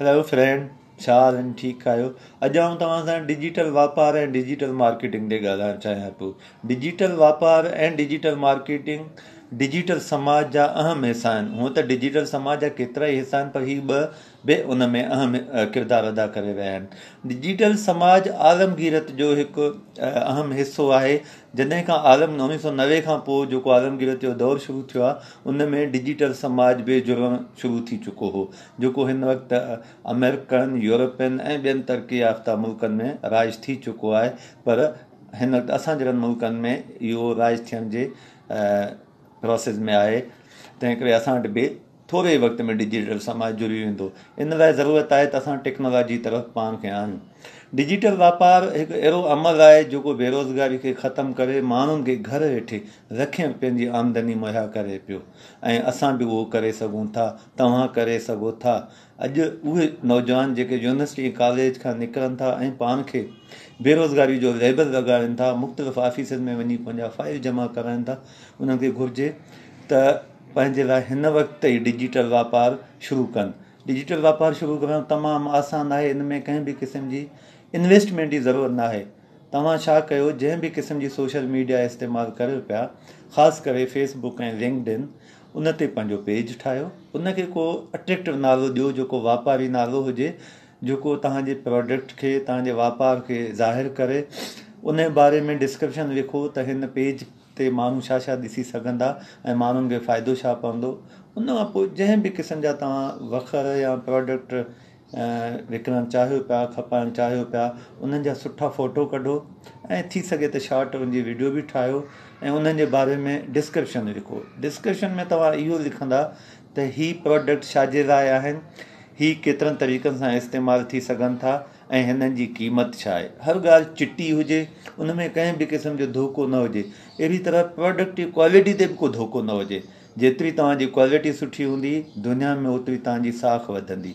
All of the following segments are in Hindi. हेलो फ्रेंड, छा आहिनि, ठीकु आहियो? अॼु आउं तव्हां सां डिजिटल वापार ऐं डिजिटल मार्केटिंग ते ॻाल्हाइणु चाहियां पियो। डिजिटल वापार ऐं डिजिटल मार्केटिंग डिजिटल समाज जा अहम हिस्सा आहिनि। हूअं त डिजिटल समाज जा केतिरा ई हिस्सा आहिनि, पर ही ॿ बि उन में अहम किरदारु अदा करे रहिया आहिनि। डिजिटल समाज आलमगीरत जो हिकु अहम हिसो आहे। जॾहिं खां 1990 खां पोइ जेको आलमगीरत जो दौरु शुरू थियो आहे, उन में डिजिटल समाज बि जुड़णु शुरू थी चुको हो, जेको हिन वक़्तु अमेरिकन, यूरोपियन ऐं ॿियनि तरक़ी याफ़्ता मुल्कनि में राइज थी चुको आहे। पर हिन वक़्तु असां जहिड़नि मुल्कनि में इहो राइज थियण जे प्रोसेस में आहे। तंहिं करे असां वटि बि थोरे वक़्त में डिजिटल समाज जुड़ी वेंदो। इन लाइ ज़रूरत आहे त असां टेक्नोलॉजी तरफ़ पाण खे आणूं। डिजिटल वापार हिकु अहिड़ो अमल आहे जेको बेरोज़गारी खे ख़तमु करे माण्हुनि खे घर वेठे रखे पंहिंजी आमदनी मुहैया करे पियो, ऐं असां बि उहो करे सघूं था, तव्हां करे सघो था। अॼु उहे नौजवान जेके यूनिवर्सिटी कॉलेज खां निकिरनि था ऐं पाण खे बेरोज़गारी जो लेबल लॻाइनि था, मुख़्तलिफ़ ऑफिसनि में वञी पंहिंजा फाइल जमा कराइनि था, उन्हनि खे घुरिजे त पंहिंजे लाइ हिन वक़्तु ई डिजिटल वापार शुरू कनि। डिजिटल वापार शुरू करणु तमामु आसान आहे। इन में कंहिं बि क़िस्म जी इन्वेस्टमेंट जी ज़रूरत न आहे। तव्हां छा कयो, जंहिं बि क़िस्म जी सोशल मीडिया इस्तेमालु करियो पिया, ख़ासि करे फेसबुक ऐं लिंक्डइन, उन ते पंहिंजो पेज ठाहियो। उनखे को अट्रेक्टिव नालो ॾियो, जेको वापारी नालो हुजे, जेको तव्हांजे प्रोडक्ट खे, तव्हांजे वापार खे ज़ाहिर करे। उन बारे में डिस्क्रिप्शन लिखो त हिन पेज ते माण्हू छा छा ॾिसी सघंदा ऐं माण्हुनि खे फ़ाइदो छा पवंदो। उन खां पोइ जंहिं बि क़िस्म जा तव्हां वखर या प्रोडक्ट विकिरणु चाहियो पिया, खपाइणु चाहियो पिया, उन्हनि जा सुठा फ़ोटो कढो ऐं थी सघे त शॉर्ट उन जी वीडियो बि ठाहियो ऐं उन्हनि जे बारे में डिस्क्रिप्शन लिखो। डिस्क्रिप्शन में तव्हां इहो लिखंदा त ही प्रोडक्ट छाजे लाइ आहिनि, ही केतिरनि तरीक़नि सां इस्तेमालु थी सघनि था ऐं हिननि जी क़ीमत छा आहे। हर ॻाल्हि चिटी हुजे, उन में कंहिं बि क़िस्म जो धोखो न हुजे। अहिड़ी तरह प्रोडक्ट जी क्वालिटी ते बि को धोखो न हुजे। जेतिरी तव्हांजी क्वालिटी सुठी हूंदी, दुनिया में ओतिरी तव्हांजी साख वधंदी।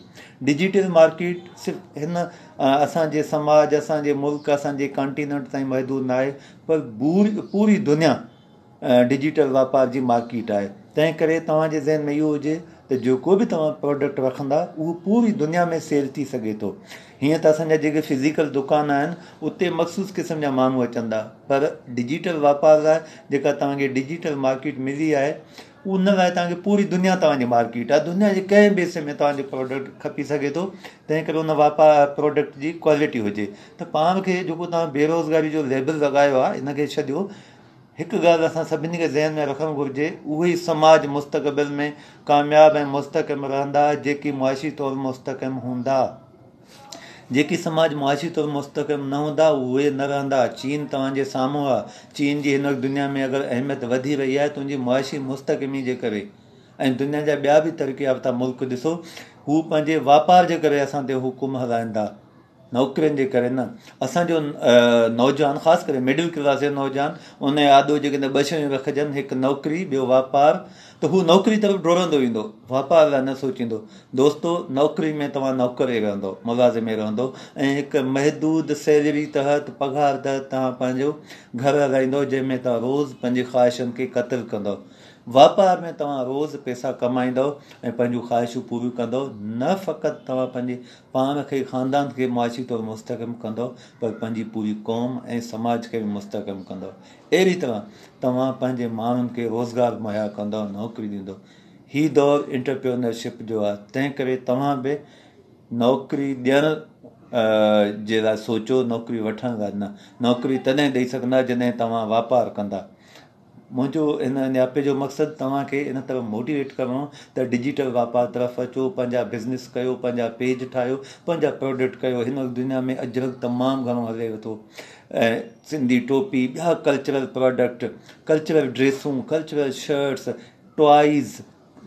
डिजिटल मार्केट सिर्फ़ु हिन असांजे समाज, असांजे मुल्क, असांजे कॉन्टिनेंट ताईं महदूद न आहे, पर पूरी दुनिया डिजिटल वापार जी मार्केट आहे। तंहिं करे तव्हांजे ज़हन में इहो हुजे त जेको बि तव्हां प्रोडक्ट रखंदा, उहो पूरी दुनिया में सेल थी सघे थो। हीअं त असांजा जेके फिज़िकल दुकान आहिनि, उते मख़सूसु क़िस्म जा माण्हू अचंदा, पर डिजिटल वापार लाइ जेका तव्हांखे डिजिटल मार्केट मिली आहे, उन लाइ तव्हांखे पूरी दुनिया तव्हांजी मार्केट आहे। दुनिया जे कंहिं बि हिसे में तव्हांजो प्रोडक्ट खपी सघे थो। तंहिं करे उन वापार प्रोडक्ट जी क्वालिटी हुजे। त पाण खे जेको तव्हां बेरोज़गारी जो लेबल लॻायो आहे, इनखे छॾियो। हिकु ॻाल्हि असां सभिनी खे ज़हन में रखणु घुरिजे, उहे समाज मुस्तक़बिल में कामयाब ऐं मुस्तक़िम रहंदा जेकी मुआशी तौरु मुस्तक़िम हूंदा। जेकी समाज मुआशी तौरु मुस्तक़िम न हूंदा, उहे न रहंदा। चीन तव्हांजे साम्हूं आहे। चीन जी हिन वक़्तु दुनिया में अगरि अहमियत वधी रही आहे, तुंहिंजी मुआशी मुस्तक़िमी जे करे, ऐं दुनिया जा ॿिया बि तरक़ी याफ़्ता मुल्क ॾिसो, हू पंहिंजे वापार जे करे असां ते हुकुम हलाईंदा, नौकरियुनि जे करे न। असांजो नौजवान, ख़ासि करे मिडिल क्लास जो नौजवान, उन आदो जेकॾहिं ॿ शयूं रखजनि, हिकु नौकरी, ॿियो वापार, त हू नौकरी तरफ़ डोड़ंदो ईंदो, वापार लाइ न सोचींदो। दोस्तो, नौकरी में तव्हां नौकरी रहंदो, मुलाज़िम रहंदो, ऐं हिकु महदूद सैलरी तहत, पघार तहत तव्हां पंहिंजो घर हलाईंदो, जंहिंमें तव्हां रोज़ पंहिंजी ख़्वाहिशनि खे क़तल कंदो। वापार में तव्हां रोज़ पैसा कमाईंदव ऐं पंहिंजूं ख़्वाहिशूं पूरियूं कंदव। न फ़क़ति तव्हां पंहिंजे पाण खे, ख़ानदान खे मुआशी तौरु मुस्तक़िम कंदव, पर पंहिंजी पूरी क़ौम ऐं समाज खे बि मुस्तक़िम कंदव। अहिड़ी तरह तव्हां पंहिंजे माण्हुनि खे रोज़गार मुहैया कंदव, नौकरी ॾींदव। ही दौरु एंटरप्रेन्योरशिप जो आहे। तंहिं करे तव्हां बि नौकरी ॾियणु जे लाइ सोचो, नौकरी वठण लाइ न। नौकरी तॾहिं ॾेई सघंदा जॾहिं तव्हां वापार कंदा। मुंहिंजो इन न्यापे जो मक़सदु तव्हांखे इन तरह मोटिवेट करिणो त डिजिटल वापार तरफ़ अचो, पंहिंजा बिज़नेस कयो, पंहिंजा पेज ठाहियो, पंहिंजा प्रोडक्ट कयो। हिन वक़्तु दुनिया में अजरक तमामु घणो हले थो, ऐं सिंधी टोपी, ॿिया कल्चरल प्रोडक्ट, कल्चरल ड्रेसूं, कल्चरल शर्ट्स, टॉयज़।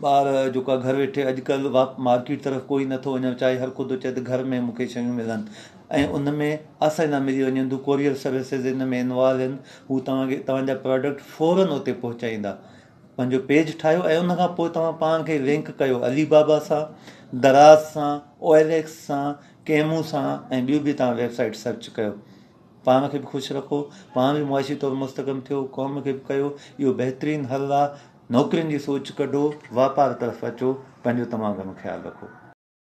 ॿार जेका घर वेठे अॼुकल्ह मार्केट तरफ़ कोई नथो वञणु चाहे, हर को थो चए त घर में मूंखे शयूं मिलनि, ऐं उन में आसानी सां मिली वञनि थियूं। कोरियर सर्विसेज़ इन में इन्वॉल्व आहिनि, हू तव्हांखे तव्हांजा प्रोडक्ट फ़ौरन उते पहुचाईंदा। पंहिंजो पेज ठाहियो ऐं उनखां पोइ तव्हां पाण खे लिंक कयो अलीबाबा सां, दराज सां, OLX सां, कैमू सां, ऐं ॿियूं बि तव्हां वेबसाइट सर्च कयो। पाण खे बि ख़ुशि रखो, पाण बि मुआशी तौरु मुस्तक़िम थियो, क़ौम खे बि कयो। इहो बहितरीनु हल आहे। नौकरियुनि जी सोच कढो, वापार तरफ़ अचो, पंहिंजो तमामु घणो ख़्यालु रखो।